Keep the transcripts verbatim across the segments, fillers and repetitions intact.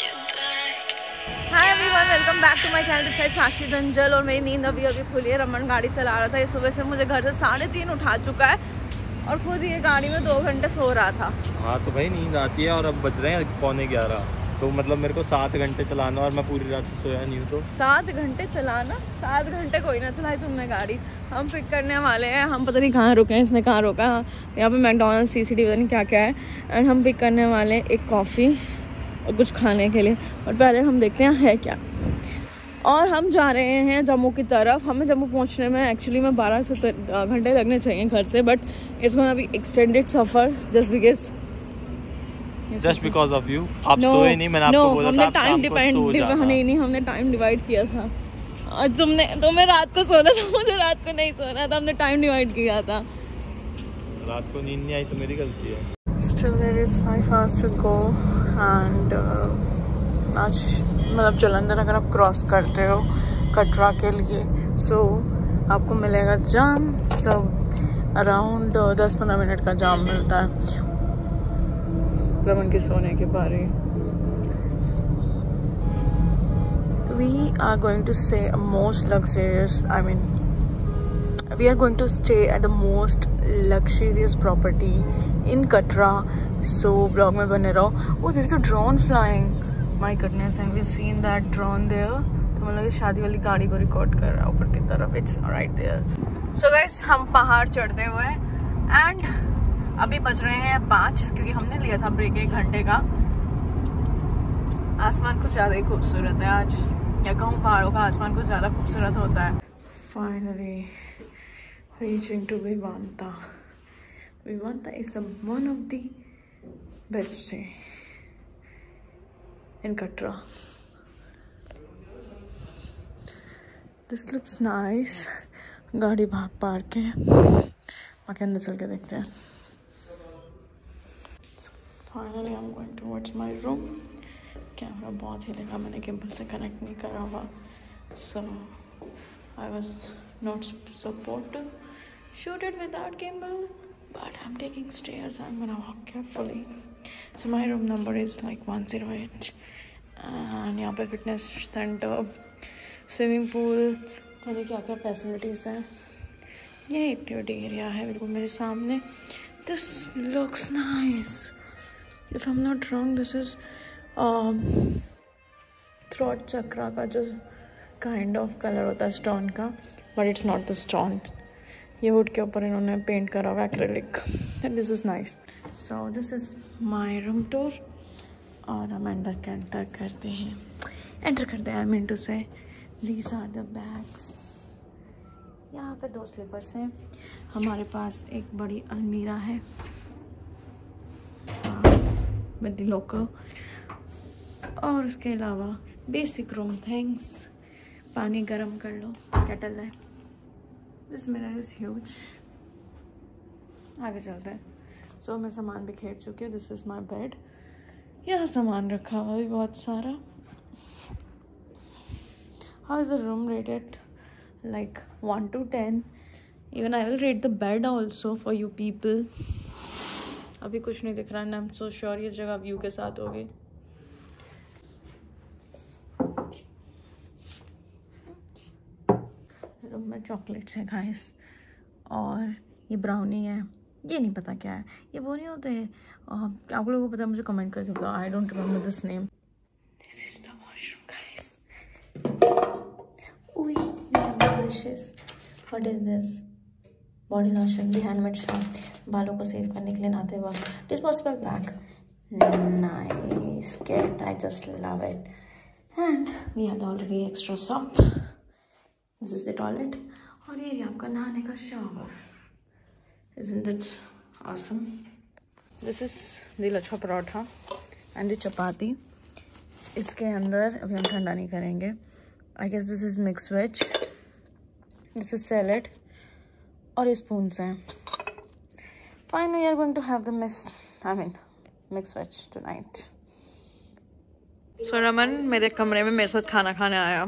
Hi everyone, welcome back to my channel. साइड साक्षी धंजल और मेरी नींद अभी अभी खुली है। रमन गाड़ी चला रहा था, ये सुबह से मुझे घर से साढ़े तीन उठा चुका है और खुद ये गाड़ी में दो घंटे सो रहा था। हाँ तो भाई नींद आती है और अब बज रहे हैं पौने ग्यारह, तो मतलब मेरे को सात घंटे चलाना और मैं पूरी रात से सोया नहीं हूँ। तो सात घंटे चलाना, सात घंटे कोई ना चलाई तुमने गाड़ी। हम पिक करने वाले हैं, हम पता नहीं कहाँ रुके हैं, इसने कहाँ रोका। यहाँ पर McDonald C C T V क्या क्या है एंड हम पिक करने वाले हैं एक कॉफ़ी और कुछ खाने के लिए। और पहले हम देखते हैं है क्या। और हम जा रहे हैं जम्मू की तरफ। हमें जम्मू पहुंचने में एक्चुअली में बारह से घंटे लगने चाहिए घर से, but it's gonna be extended सफ़र just because just because of you. आप सोए नहीं, मैंने आपको बोला था। हमने टाइम डिपेंड नहीं नहीं हमने टाइम डिवाइड किया था और तुमने तुम्हें रात को सोना था, मुझे रात को नहीं सोना था। हमने टाइम डिवाइड किया था, रात को नींद नहीं आई तो मेरी गलती है। Still there is five hours to go and uh, आज मतलब जालंधर अगर आप क्रॉस करते हो कटरा के लिए सो so, आपको मिलेगा जाम। सब अराउंड दस पंद्रह मिनट का जाम मिलता है। रमन के सोने के बारे we are going to stay a most luxurious I mean we are going to stay at the most luxurious property in Katra, so vlog mein bane raho। Oh there is a drone flying, my goodness, and we've seen that drone there। तो मतलब ये शादी वाली गाड़ी को record कर रहा है ऊपर की तरफ। It's right there. So guys हम पहाड़ चढ़ते हुए एंड अभी बज रहे हैं पाँच, क्योंकि हमने लिया था ब्रेक एक घंटे का। आसमान कुछ ज़्यादा ही खूबसूरत है आज, या कहूँ पहाड़ों का आसमान कुछ ज़्यादा खूबसूरत होता है। Finally reaching to Vivanta. Vivanta is the one of the best stay in Katra. This looks nice. गाड़ी बाहर पार्क है, बाकी अंदर चल के देखते हैं। So finally I'm going towards my room. Camera बहुत ही देखा मैंने, केबल से कनेक्ट नहीं करा हुआ। So I was not supportive. Shoot it without gimbal, but I'm taking stairs. I'm gonna walk carefully. So my room number is like one zero eight. And यहाँ पे fitness center, swimming pool, और क्या क्या facilities हैं। ये activity area है बिल्कुल मेरे सामने। This looks nice. If I'm not wrong, this is um, throat chakra का जो kind of color होता है stone का, but it's not the stone. ये वुड के ऊपर इन्होंने पेंट करा हुआ acrylic. This is nice. So this is my room tour और हम अंडर के एंटर करते हैं एंटर करते हैं I mean to say these are the bags. यहाँ पे दो स्लीपर्स हैं। हमारे पास एक बड़ी अलमीरा है विद लोकर, और उसके अलावा बेसिक रूम थिंग्स। पानी गर्म कर लो, केटल है। This mirror is huge. आगे चलते हैं। सो so, मैं सामान बिखेर चुकी हूँ। This is my bed. यहाँ सामान रखा हुआ भी बहुत सारा। How is the room rated like one to ten? Even I will rate the bed also for you people. अभी कुछ नहीं दिख रहा है ना। I'm so sure ये जगह व्यू के साथ होगी। रूम में चॉकलेट्स हैं गाइस, और ये ब्राउनी है, ये नहीं पता क्या है। ये वो नहीं होते हैं आप लोगों को पता है, मुझे कमेंट करके बताओ। I don't remember this name. This is the washroom guys. ओए brushes, what is this? Body lotion भी हैंडमेड शॉप, बालों को सेव करने के लिए नहाते वक्त। Disposable bag, nice kit, I just love it. And we have already extra soap. This is the toilet और ये आपका नहाने का shower. Isn't it awesome? This is the lachha paratha and the chapati. इसके अंदर अभी हम ठंडा नहीं करेंगे। I guess this is mix veg, this is salad और स्पून्स हैं। Finally are going to have the miss I mean mix veg tonight. So Raman मेरे कमरे में मेरे साथ खाना खाने आया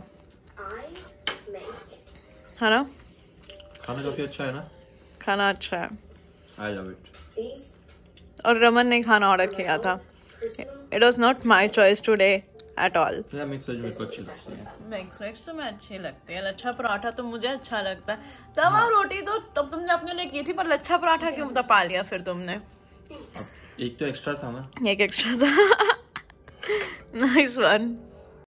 है ना। खाना काफी अच्छा है ना। खाना अच्छा है। I love it. और रमन ने खाना ऑर्डर किया था। It was not my choice today. at all. Yeah, mix veg मेरे को अच्छी लगती है। मिक्स वेज तो मैं अच्छी लगती है। लच्छा पराठा तो मुझे अच्छा लगता है। तवा हाँ। रोटी तो तब तुमने अपने लिए की थी, पर लच्छा पराठा क्यों बता पा लिया फिर तुमने? एक तो एक्स्ट्रा था ना। एक एक्स्ट्रा था। Nice one.